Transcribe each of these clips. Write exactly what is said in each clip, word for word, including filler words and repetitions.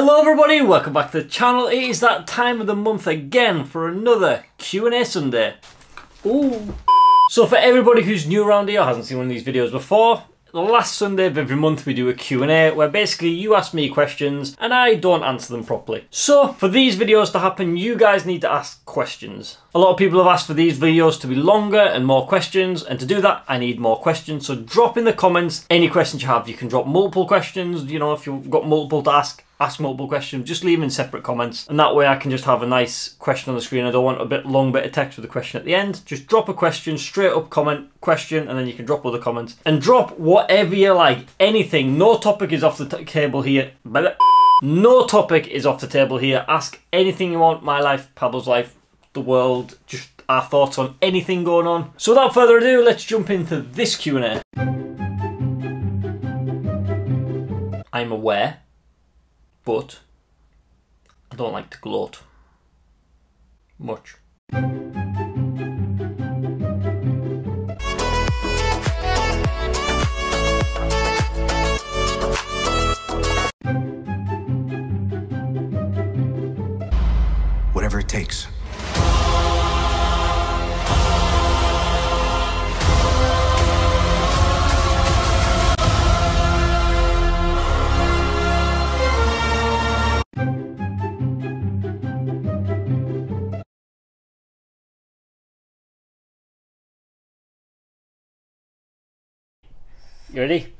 Hello everybody, welcome back to the channel. It is that time of the month again for another Q and A Sunday. Ooh. So for everybody who's new around here or hasn't seen one of these videos before, the last Sunday of every month we do a Q and A where basically you ask me questions and I don't answer them properly. So for these videos to happen, you guys need to ask questions. A lot of people have asked for these videos to be longer and more questions, and to do that I need more questions. So drop in the comments any questions you have. You can drop multiple questions, you know, if you've got multiple to ask, ask multiple questions, just leave in separate comments, and that way I can just have a nice question on the screen. I don't want a bit long bit of text with a question at the end. Just drop a question, straight up comment, question, and then you can drop other comments. And drop whatever you like, anything. No topic is off the t table here. No topic is off the table here. Ask anything you want, my life, Pablo's life, the world, just our thoughts on anything going on. So without further ado, let's jump into this Q and A. I'm aware, but I don't like to gloat much. Whatever it takes. You ready?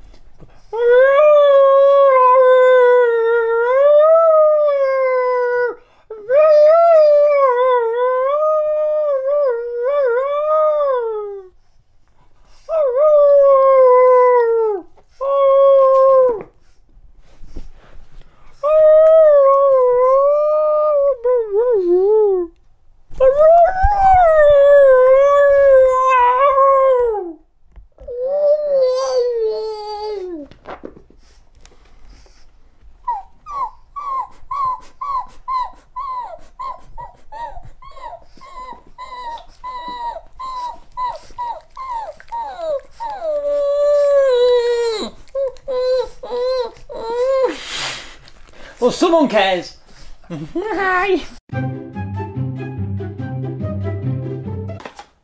Well, someone cares. Hi.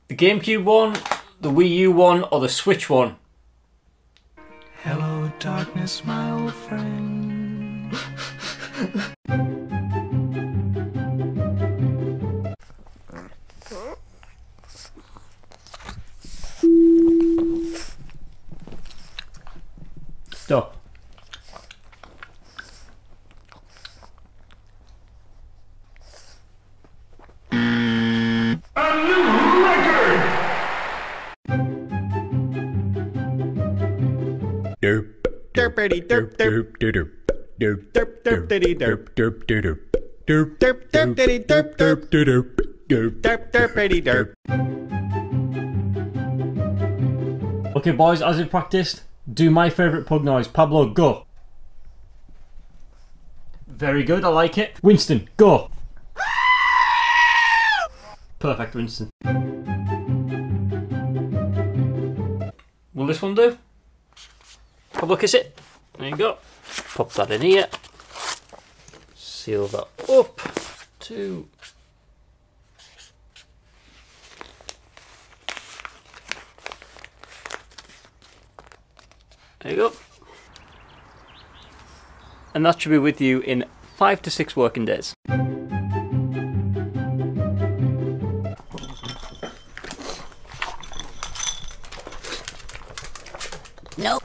The GameCube one, the Wii U one, or the Switch one? Hello, darkness, my old friend. Stop. Derp derp derp derp derp derp derp derp derp derp derp derp derp derp derp derp derp derp derp derp. Okay boys, as we practiced, do my favourite pug noise. Pablo, go. Very good, I like it. Winston, go. Perfect, Winston. Will this one do? Pablo, kiss it. There you go. Pop that in here. Seal that up. Two. There you go. And that should be with you in five to six working days. Nope.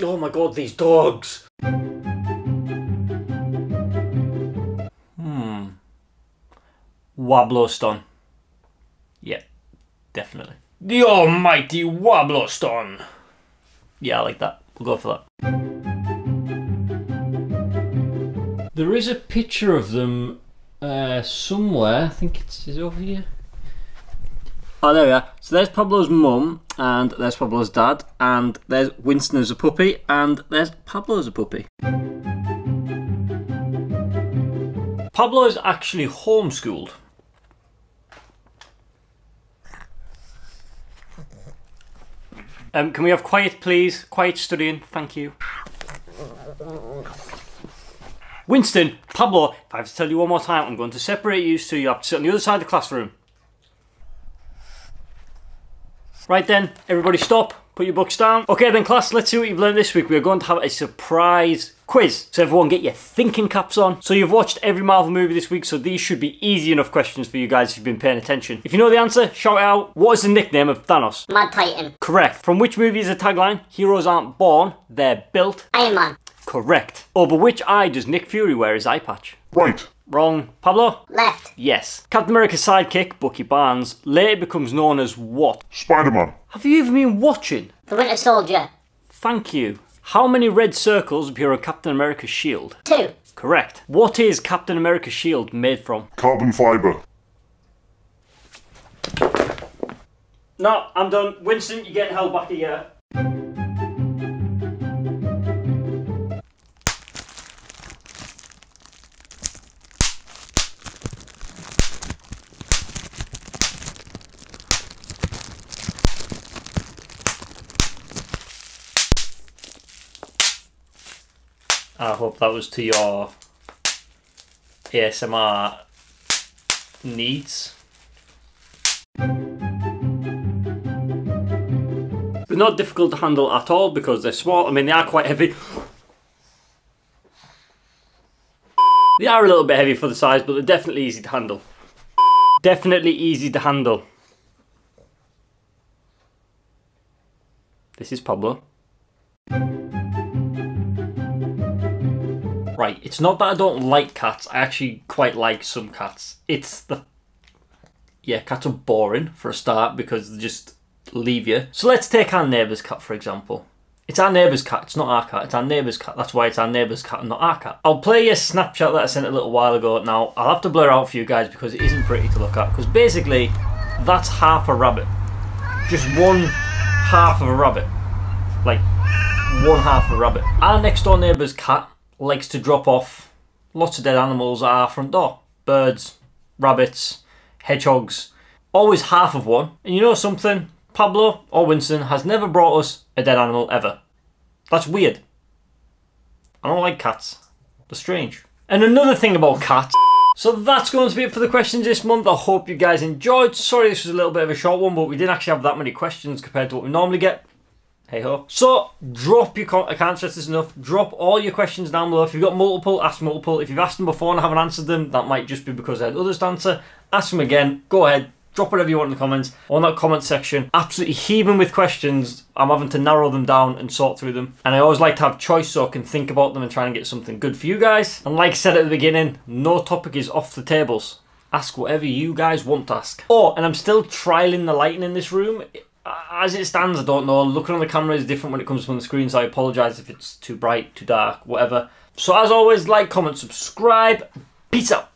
Oh my god, these dogs! Hmm. Wabloston. Yeah, definitely. The almighty Wabloston! Yeah, I like that. We'll go for that. There is a picture of them uh, somewhere. I think it's, it's over here. Oh, there we are. So there's Pablo's mum, and there's Pablo's dad, and there's Winston as a puppy, and there's Pablo as a puppy. Pablo is actually homeschooled. Um, can we have quiet, please? Quiet studying, thank you. Winston, Pablo, if I have to tell you one more time, I'm going to separate you so you have to sit on the other side of the classroom. Right then, everybody stop, put your books down. Okay then class, let's see what you've learned this week. We're going to have a surprise quiz. So everyone get your thinking caps on. So you've watched every Marvel movie this week, so these should be easy enough questions for you guys if you've been paying attention. If you know the answer, shout it out. What is the nickname of Thanos? Mad Titan. Correct. From which movie is the tagline, heroes aren't born, they're built? Iron Man. Correct. Over which eye does Nick Fury wear his eye patch? Right. Wrong. Pablo? Left. Yes. Captain America's sidekick, Bucky Barnes, later becomes known as what? Spider-Man. Have you even been watching? The Winter Soldier. Thank you. How many red circles appear on Captain America's shield? Two. Correct. What is Captain America's shield made from? Carbon fibre. No, I'm done. Winston, you're getting held back a year. I hope that was to your A S M R needs. They're not difficult to handle at all because they're small. I mean, they are quite heavy. They are a little bit heavy for the size, but they're definitely easy to handle. Definitely easy to handle. This is Pablo. Right, it's not that I don't like cats, I actually quite like some cats. It's the... Yeah, cats are boring for a start because they just leave you. So let's take our neighbour's cat for example. It's our neighbour's cat, it's not our cat, it's our neighbour's cat. That's why it's our neighbour's cat and not our cat. I'll play you a Snapchat that I sent a little while ago. Now, I'll have to blur out for you guys because it isn't pretty to look at. Because basically, that's half a rabbit. Just one half of a rabbit. Like, one half of a rabbit. Our next door neighbour's cat likes to drop off lots of dead animals at our front door. Birds, rabbits, hedgehogs, always half of one. And you know something? Pablo or Winston has never brought us a dead animal ever. That's weird. I don't like cats. They're strange. And another thing about cats. So that's going to be it for the questions this month. I hope you guys enjoyed. Sorry this was a little bit of a short one, but we didn't actually have that many questions compared to what we normally get. Hey ho. So, drop your, con I can't stress this enough, drop all your questions down below. If you've got multiple, ask multiple. If you've asked them before and haven't answered them, that might just be because they had others to answer. Ask them again, go ahead, drop whatever you want in the comments. On that comment section, absolutely heaving with questions. I'm having to narrow them down and sort through them. And I always like to have choice so I can think about them and try and get something good for you guys. And like I said at the beginning, no topic is off the tables. Ask whatever you guys want to ask. Oh, and I'm still trialing the lighting in this room. As it stands, I don't know. Looking on the camera is different when it comes from the screen, so I apologise if it's too bright, too dark, whatever. So as always, like, comment, subscribe. Peace out.